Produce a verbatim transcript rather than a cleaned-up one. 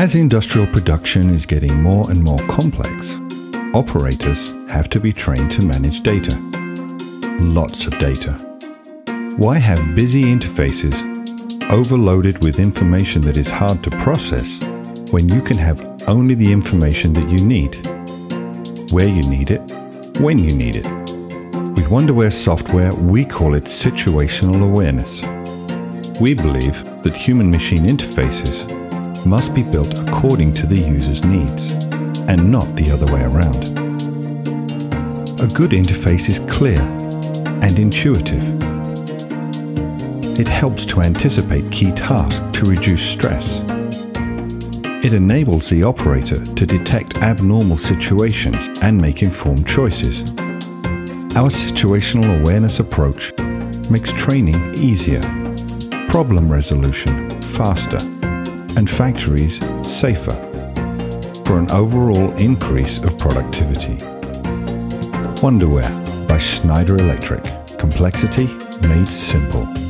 As industrial production is getting more and more complex, operators have to be trained to manage data. Lots of data. Why have busy interfaces overloaded with information that is hard to process when you can have only the information that you need, where you need it, when you need it? With Wonderware software, we call it situational awareness. We believe that human-machine interfaces must be built according to the user's needs and not the other way around. A good interface is clear and intuitive. It helps to anticipate key tasks to reduce stress. It enables the operator to detect abnormal situations and make informed choices. Our situational awareness approach makes training easier, problem resolution faster, and factories safer for an overall increase of productivity. Wonderware by Schneider Electric. Complexity made simple.